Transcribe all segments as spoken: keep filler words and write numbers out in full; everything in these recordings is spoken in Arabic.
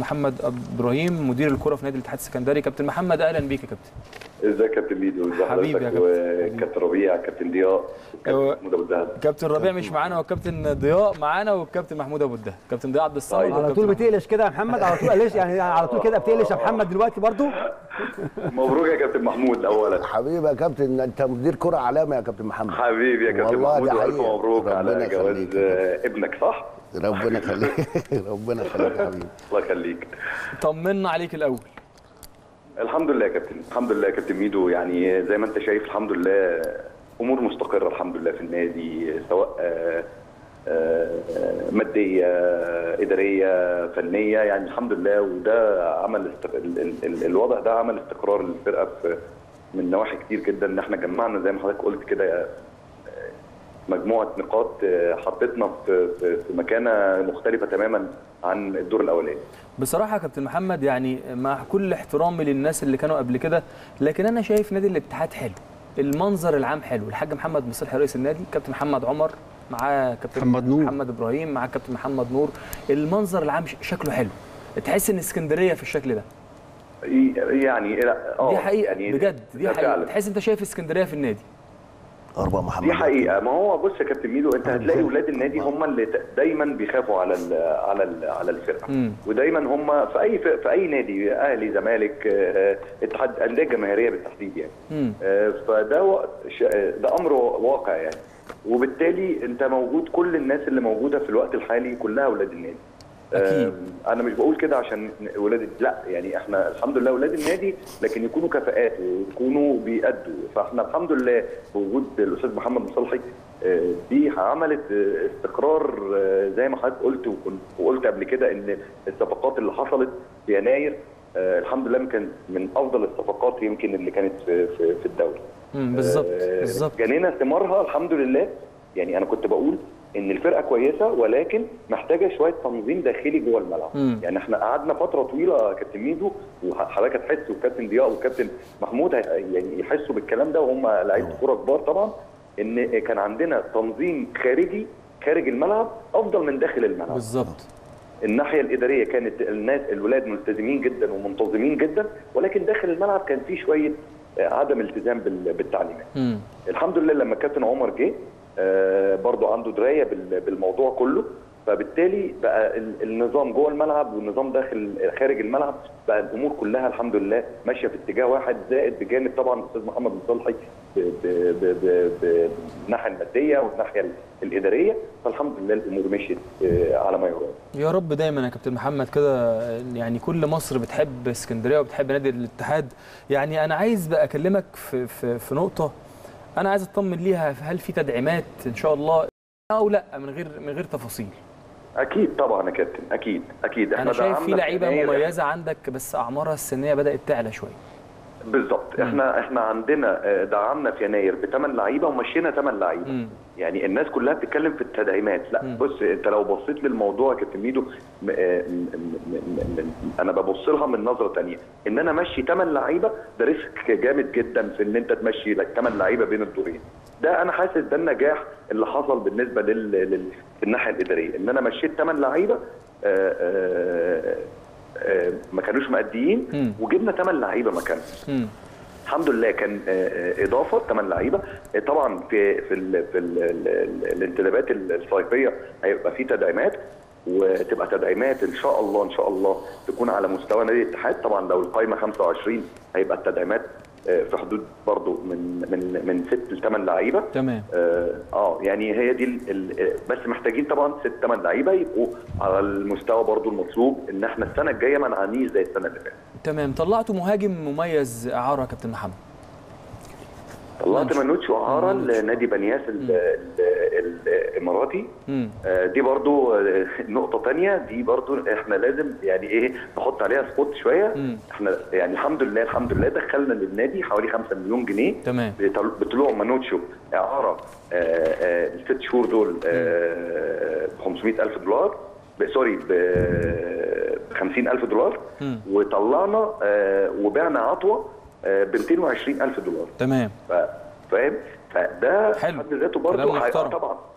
محمد ابراهيم مدير الكره في نادي الاتحاد السكندري. كابتن محمد اهلا بيك يا كابتن. ازيك يا كابتن ميدو؟ ازي حضرتك وكابتن ربيع كابتن ضياء محمود ابو الدهب. كابتن ربيع مش معانا والكابتن ضياء معانا والكابتن محمود ابو الدهب. كابتن ضياء عبد الصمد على طول بتقلش كده يا محمد، على طول قلش يعني على طول كده بتقلش يا محمد دلوقتي برضو. مبروك يا كابتن محمود. اولا حبيبي يا كابتن، انت مدير كره علامه يا كابتن محمد. حبيبي يا كابتن محمود والف مبروك على جواز ابنك. صح، ربنا يخليك ربنا يخليك يا حبيبي. الله يخليك. طمنا عليك الاول. الحمد لله يا كابتن، الحمد لله يا كابتن ميدو. يعني زي ما انت شايف الحمد لله امور مستقره الحمد لله في النادي، سواء آآ آآ ماديه اداريه فنيه، يعني الحمد لله. وده عمل استق... ال... ال... ال... الوضع ده عمل استقرار للفرقه في... من نواحي كتير جدا. ان احنا جمعنا زي ما حضرتك قلت كده مجموعه نقاط حطتنا في في مكانه مختلفه تماما عن الدور الاولاني. بصراحه يا كابتن محمد، يعني مع كل احترامي للناس اللي كانوا قبل كده، لكن انا شايف نادي الاتحاد حلو، المنظر العام حلو. الحاج محمد مصالح رئيس النادي، كابتن محمد عمر معاه، كابتن محمد نور، محمد ابراهيم معاه، كابتن محمد نور. المنظر العام شكله حلو، تحس ان اسكندريه في الشكل ده. يعني لا اه دي حقيقه يعني بجد، دي حقيقه. تحس انت شايف اسكندريه في النادي. أربعة محمد دي حقيقة. ما هو بص يا كابتن ميدو، أنت هتلاقي أولاد النادي هم اللي دايما بيخافوا على ال على ال على الفرقة، ودايما هم في أي في أي نادي، أهلي زمالك اتحاد، أندية جماهيرية بالتحديد يعني. فده وقت ده أمر واقع يعني، وبالتالي أنت موجود. كل الناس اللي موجودة في الوقت الحالي كلها أولاد النادي. أكيد. أنا مش بقول كده عشان ولاد، لا يعني إحنا الحمد لله ولاد النادي، لكن يكونوا كفاءات ويكونوا بيأدوا. فإحنا الحمد لله بوجود الأستاذ محمد مصالح دي عملت استقرار زي ما حضرتك قلت، وقلت قبل كده إن الصفقات اللي حصلت في يناير الحمد لله كانت من أفضل الصفقات يمكن اللي كانت في في الدوري. بالظبط بالظبط. جنينا ثمارها الحمد لله. يعني أنا كنت بقول ان الفرقه كويسه، ولكن محتاجه شويه تنظيم داخلي جوه الملعب. مم. يعني احنا قعدنا فتره طويله كابتن ميدو، وحضرتك هتحس وكابتن ضياء وكابتن محمود يعني يحسوا بالكلام ده، وهم لعيبه كوره كبار طبعا، ان كان عندنا تنظيم خارجي خارج الملعب افضل من داخل الملعب. بالظبط. الناحيه الاداريه كانت الناس الولاد ملتزمين جدا ومنتظمين جدا، ولكن داخل الملعب كان في شويه عدم التزام بالتعليمات. مم. الحمد لله لما كابتن عمر جه آه برضو عنده درايه بالموضوع كله، فبالتالي بقى النظام جوه الملعب والنظام داخل خارج الملعب، بقى الامور كلها الحمد لله ماشيه في اتجاه واحد. زائد بجانب طبعا الاستاذ محمد مصالحي بالناحيه الماديه والناحيه الاداريه، فالحمد لله الامور مشيت على ما يرام. يا رب دايما يا كابتن محمد كده، يعني كل مصر بتحب اسكندريه وبتحب نادي الاتحاد. يعني انا عايز بقى اكلمك في في, في نقطه أنا عايز أطمن ليها، هل في تدعيمات إن شاء الله أو لأ، من غير من غير تفاصيل؟ أكيد طبعا يا كابتن، أكيد أكيد. أنا شايف في لعيبة مميزة عندك، بس أعمارها السنية بدأت تعلى شوية. بالظبط. إحنا إحنا عندنا دعمنا في يناير بثمان لعيبة ومشينا ثمان لعيبة. م. يعني الناس كلها بتتكلم في التدعيمات، لا م. بص أنت لو بصيت للموضوع يا كابتن ميدو، أنا ببص لها من نظرة ثانية. إن أنا ماشي ثمان لعيبة ده ريسك جامد جدا في إن أنت تمشي لك ثمان لعيبة بين الدورين. ده أنا حاسس ده النجاح اللي حصل بالنسبة لل... لل... للناحية الإدارية، إن أنا مشيت ثمان لعيبة آآ آآ ما كانوش ماديين وجبنا ثمان لعيبه مكانهم. الحمد لله كان اضافه ثمان لعيبه. طبعا في في ال في ال الانتدابات الصيفيه هيبقى في تدعيمات، وتبقى تدعيمات ان شاء الله ان شاء الله تكون على مستوى نادي الاتحاد. طبعا لو القايمه خمسة وعشرين هيبقى التدعيمات في حدود برضو من من من ست ل ثمان لعيبه. تمام. اه يعني هي دي ال ال بس محتاجين طبعا ست ثمان لعيبه يبقوا على المستوى برضو المطلوب، ان احنا السنه الجايه ما نعانيش زي السنه اللي فاتت. تمام. طلعتوا مهاجم مميز اعاره يا كابتن محمد. طلعت مانوتشو اعاره لنادي بنياس الاماراتي. آه دي برضو نقطه ثانيه، دي برضو احنا لازم يعني ايه نحط عليها سبوت شويه. مم. احنا يعني الحمد لله الحمد لله دخلنا للنادي حوالي خمسة مليون جنيه. تمام. بطلوع مانوتشو اعاره الست شهور دول ب خمسمية الف دولار، سوري ب خمسين الف دولار. مم. وطلعنا آه وبعنا عطوه ب ميتين وعشرين الف دولار. تمام. فاهم؟ فده في حد ذاته برضه طبعا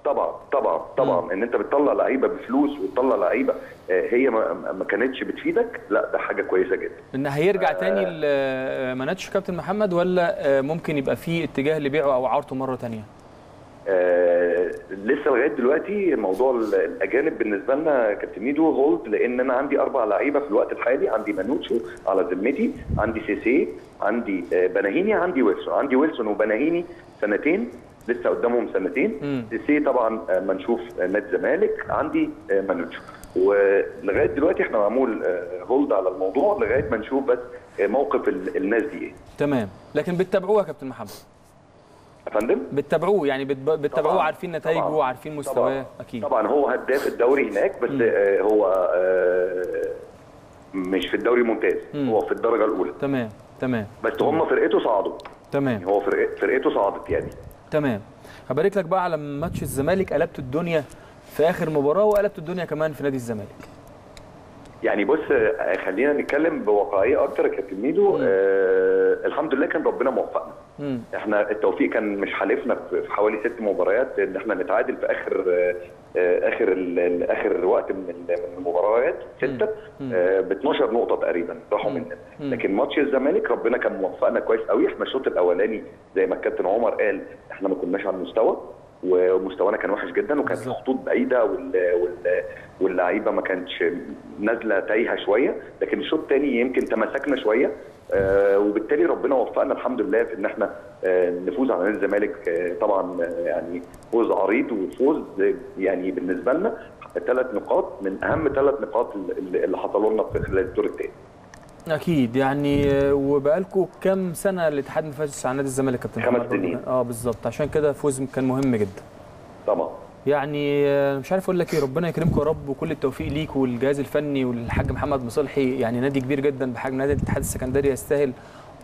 طبعا طبعا طبعا. مم. ان انت بتطلع لعيبه بفلوس وتطلع لعيبه هي ما كانتش بتفيدك، لا ده حاجه كويسه جدا. ان هيرجع تاني لمانوتشو كابتن محمد، ولا ممكن يبقى في اتجاه لبيعه او اعارته مره ثانيه؟ آه لسه لغايه دلوقتي موضوع الاجانب بالنسبه لنا كابتن ميدو هولد، لان انا عندي اربع لعيبه في الوقت الحالي، عندي مانوتشو على ذمتي، عندي سيسي، عندي آه بناهيني، عندي ويلسون، عندي ويلسون وبناهيني سنتين لسه قدامهم سنتين، سيسي طبعا آه ما نشوف نادي الزمالك، عندي آه مانوتشو، ولغايه دلوقتي احنا معمول هولد على الموضوع لغايه ما نشوف بس موقف الناس دي ايه. تمام، لكن بتتابعوها يا كابتن محمد؟ يا فندم؟ بتتابعوه يعني بتتابعوه، عارفين نتائجه وعارفين مستواه اكيد. طبعا هو هداف الدوري هناك، بس آه هو آه مش في الدوري الممتاز، هو في الدرجه الاولى. تمام تمام، بس هم فرقته صعدوا. تمام، يعني هو فرقته صعدت يعني. تمام، هبارك لك بقى على ماتش الزمالك، قلبت الدنيا في آخر مباراة وقلبت الدنيا كمان في نادي الزمالك. يعني بص خلينا نتكلم بواقعية أكتر يا كابتن ميدو، آه الحمد لله كان ربنا موفقنا. مم. احنا التوفيق كان مش حالفنا في حوالي ست مباريات ان احنا نتعادل في آخر آه آخر آخر وقت من المباريات، ستة آه ب اتناشر نقطة تقريبا راحوا مننا، لكن ماتش الزمالك ربنا كان موفقنا كويس قوي. احنا الشوط الأولاني زي ما الكابتن عمر قال احنا ما كناش على المستوى، ومستوانا كان وحش جدا، وكانت الخطوط بعيده واللعيبه ما كانتش نازله تايهه شويه، لكن الشوط الثاني يمكن تمسكنا شويه، آه وبالتالي ربنا وفقنا الحمد لله في ان احنا آه نفوز على نادي الزمالك، آه طبعا يعني فوز عريض وفوز يعني بالنسبه لنا ثلاث نقاط من اهم ثلاث نقاط اللي حصلوا لنا في خلال الدور الثاني. اكيد يعني. وبقالكم كام سنه الاتحاد منافس على نادي الزمالك كابتن محمد؟ خمس سنين. اه بالظبط، عشان كده فوز كان مهم جدا. طبعا. يعني مش عارف اقول لك ايه، ربنا يكرمكم يا رب، وكل التوفيق ليك والجهاز الفني والحاج محمد مصالحي، يعني نادي كبير جدا بحجم نادي الاتحاد السكندري يستاهل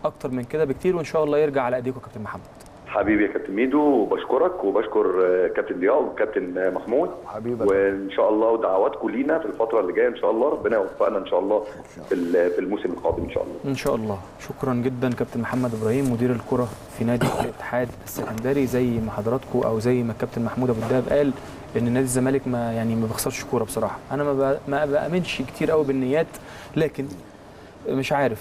اكتر من كده بكتير، وان شاء الله يرجع على ايديكم كابتن محمد. حبيبي يا كابتن ميدو، وبشكرك وبشكر كابتن ضياء وكابتن محمود حبيبك، وان شاء الله ودعواتكم لينا في الفتره اللي جايه ان شاء الله، ربنا يوفقنا ان شاء الله في الموسم القادم ان شاء الله. ان شاء الله. شكرا جدا كابتن محمد ابراهيم مدير الكره في نادي الاتحاد السكندري. زي ما حضراتكم او زي ما الكابتن محمود ابو الدهب قال ان نادي الزمالك ما يعني ما بيخسرش كوره بصراحه، انا ما بأ... ما بامنش كتير قوي بالنيات، لكن مش عارف